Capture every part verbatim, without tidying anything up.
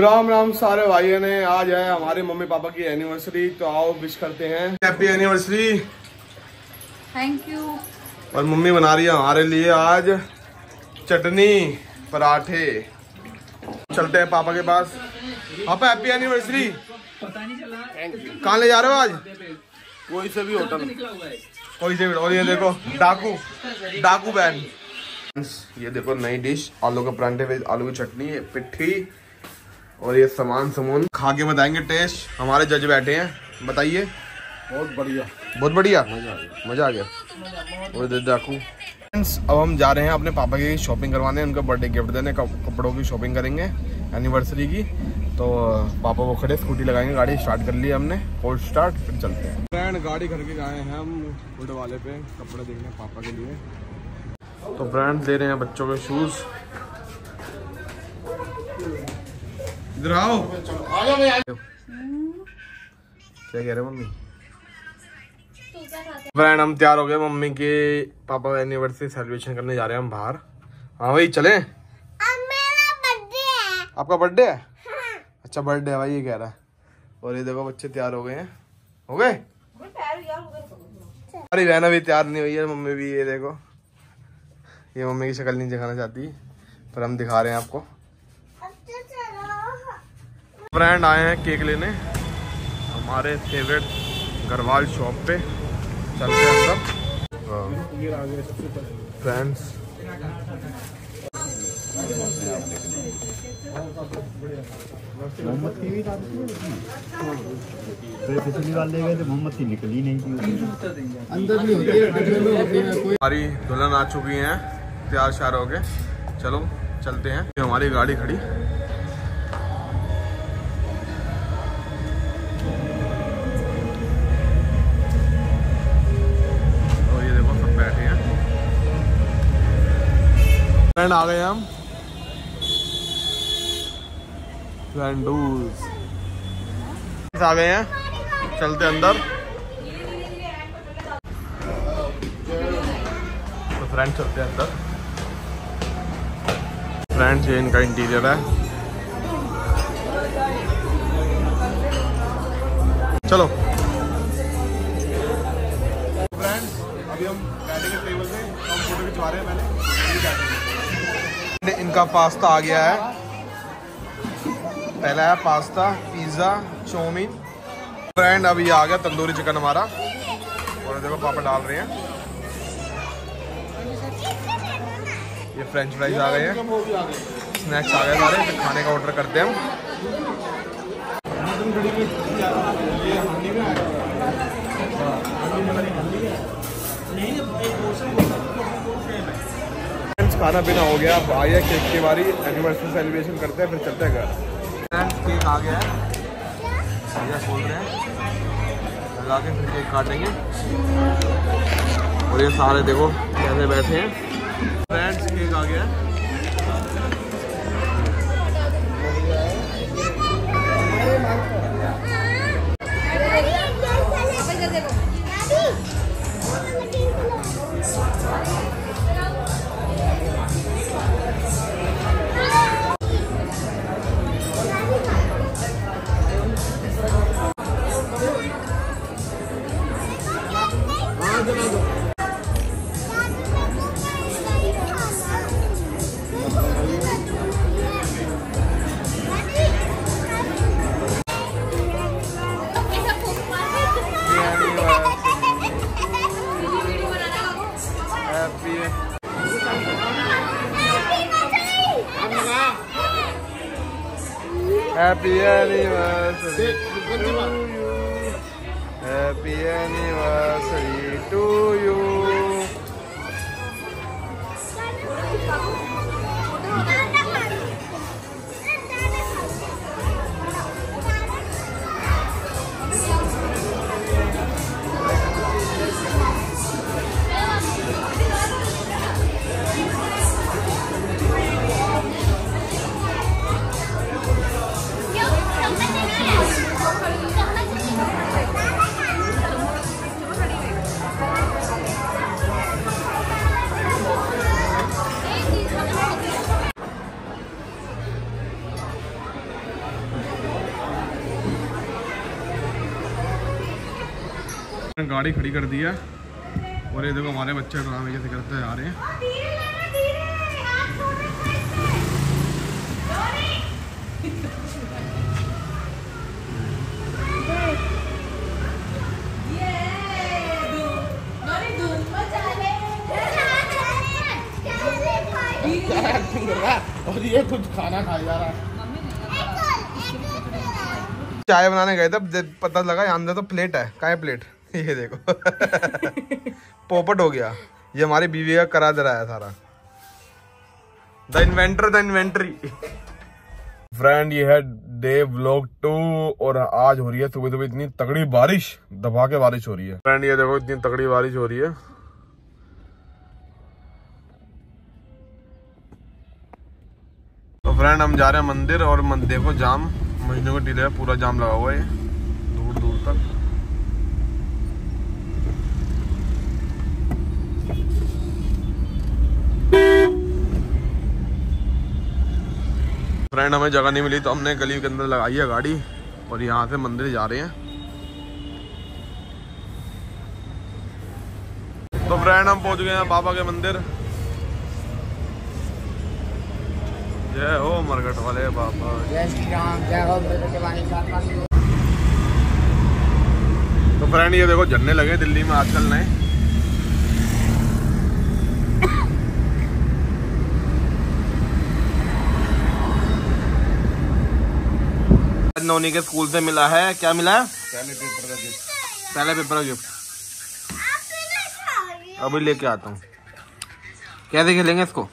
राम राम सारे भाइयों ने। आज है हमारे मम्मी पापा की एनिवर्सरी, तो आओ विश करते हैं। Happy anniversary. Thank you. और मम्मी बना रही है हमारे लिए आज चटनी पराठे। चलते हैं पापा के पास। पापा हैप्पी एनिवर्सरी। पता नहीं चला। कहाँ ले जा रहे हो आज? कोई से भी होटल, कोई से भी। और ये देखो डाकू डाकू बैन। ये देखो नई डिश, आलू के परांठे विद आलू की चटनी, पिट्ठी और ये सामान सामान। खा के बताएंगे टेस्ट। हमारे जज बैठे हैं, बताइए। बहुत बढ़िया, बहुत बढ़िया, मजा आ गया। और ये डाकू। अब हम जा रहे हैं अपने पापा की शॉपिंग करवाने, उनका बर्थडे गिफ्ट देने, कपड़ों की शॉपिंग करेंगे एनिवर्सरी की। तो पापा वो खड़े, स्कूटी लगाएंगे। गाड़ी स्टार्ट कर ली हमने, कोल्ड स्टार्ट, फिर चलते हैं। फ्रेंड गाड़ी घर के गए हैं हम गुड वाले पे, कपड़े देखने पापा के लिए। तो ब्रांड ले रहे हैं बच्चों के शूज। इधर आओ। क्या कह रहे हो मम्मी? फ्रेंड हम तैयार हो गए, मम्मी के पापा का एनिवर्सरी सेलिब्रेशन करने जा रहे हैं हम बाहर। हाँ भाई चले। अब मेरा बर्थडे है। आपका बर्थडे है? हाँ। अच्छा बर्थडे है भाई, ये कह रहा है। और ये देखो बच्चे तैयार हो गए हैं। हो गए? अरे बहना भी तैयार नहीं हुई है, मम्मी भी। ये देखो, ये मम्मी की शक्ल नहीं दिखाना चाहती, पर हम दिखा रहे हैं आपको। फ्रेंड आए हैं केक लेने हमारे फेवरेट गरवाल शॉप पे। चलते हैं सब फ्रेंड्स। मोहम्मद की भी पिछली बार ले गए थे, मोहम्मद की निकली नहीं। अंदर भी होती है। हमारी दुल्हन आ चुकी हैं, तैयार श्यार हो गए। चलो चलते हैं। हमारी गाड़ी खड़ी। और ये देखो सब बैठे हैं। फ्रेंड आ गए हम। आ गए हैं, चलते अंदर। तो फ्रेंड चलते हैं अंदर। फ्रेंड्स ये इनका इंटीरियर है। चलो फ्रेंड्स अभी हम बैठे के टेबल पे, हम फोटो खिंचवा रहे हैं। मैंने इनका पास्ता आ गया है। पहला है पास्ता, पिज़्ज़ा, चाउमीन। फ्रेंड अभी आ गया तंदूरी चिकन हमारा। और देखो पापा डाल रहे हैं। ये फ्रेंच फ्राइज आ गए हैं, स्नैक्स आ गए हमारे। फिर खाने का ऑर्डर करते हैं हम। खाना पीना हो गया, अब आइए केक की बारी। एनिवर्सरी सेलिब्रेशन करते हैं, फिर चलते हैं घर। केक आ गया है, भैया खोल रहे हैं, लगा के फिर केक काटेंगे। और ये सारे देखो कैसे बैठे हैं। फ्रेंड्स केक आ गया है। Happy anniversary to you. Happy anniversary to you. गाड़ी खड़ी कर दी है और ये देखो हमारे बच्चे तो हमें कैसे करते जा रहे हैं और ये कुछ खाना खाया जा रहा है। चाय बनाने गए थे जब पता लगा अंदर तो प्लेट है, काय प्लेट ये देखो पोपट हो गया। ये हमारी बीवी का करा दे रहा है सारा the inventor the inventory. Friend ये है डे व्लॉग टू और आज हो रही है सुबह सुबह इतनी तगड़ी बारिश, दबा के बारिश हो रही है। फ्रेंड ये देखो इतनी तगड़ी बारिश हो रही है। तो फ्रेंड हम जा रहे हैं मंदिर और मंदिर को जाम महीनों का डील है, पूरा जाम लगा हुआ है दूर दूर तक। फ्रेंड हमें जगह नहीं मिली तो हमने गली के अंदर लगाई है गाड़ी और यहाँ से मंदिर जा रहे हैं। तो फ्रेंड हम पहुंच गए हैं बाबा के मंदिर। जय हो मरघट वाले बाबा, जय श्री राम, जय हो मरघट वाले बाबा। तो फ्रेंड ये देखो झरने लगे दिल्ली में आजकल नए। नौनी के स्कूल से मिला है, क्या मिला है? पहले पेपर का गिफ्ट, पहले पेपर का गिफ्ट अभी लेके आता हूँ। कैसे खेलेंगे इसको?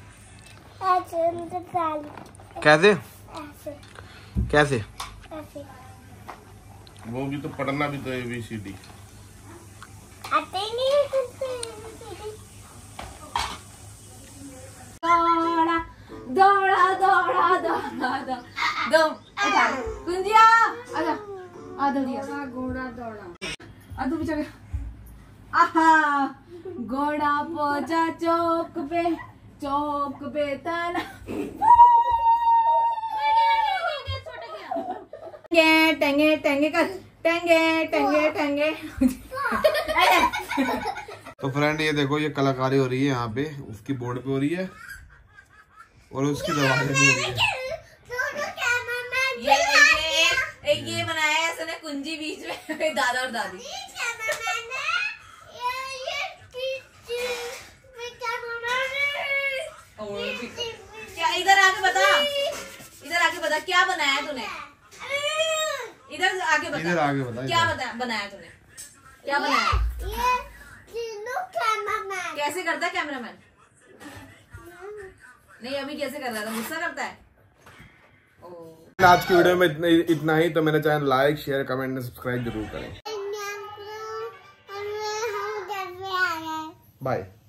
कैसे कैसे वो भी तो पढ़ना भी तो ए बी सी डी आते नहीं है तुझसे दौड़ा दौड़ा दौड़ा दौड़ा दौड़ा दो अच्छा कुंजिया अच्छा आ दौड़िया घोड़ा दौड़ा आ तू पीछे आहा घोड़ा पहुंचा चौक पे चौक पे ताला टेंगे टेंगे कर टेंगे टेंगे टेंगे। तो फ्रेंड ये देखो ये कलाकारी हो रही है यहाँ पे, उसकी बोर्ड पे हो रही है और उसकी दरवाजे पे हो रही है। ये ये बनाया इसने कुंजी बीच में दादा और दादी। क्या इधर आके बता, इधर आके बता क्या बनाया तूने? इधर आके बता, इधर आके बता क्या बता बनाया तूने? क्या बनाया? ये तीनों कैमरामैन कैसे करता है? कैमरामैन नहीं अभी कैसे कर रहा था, गुस्सा करता है। ओ आज की वीडियो में इतना ही। तो मेरा चैनल लाइक शेयर कमेंट और सब्सक्राइब जरूर करें। बाय।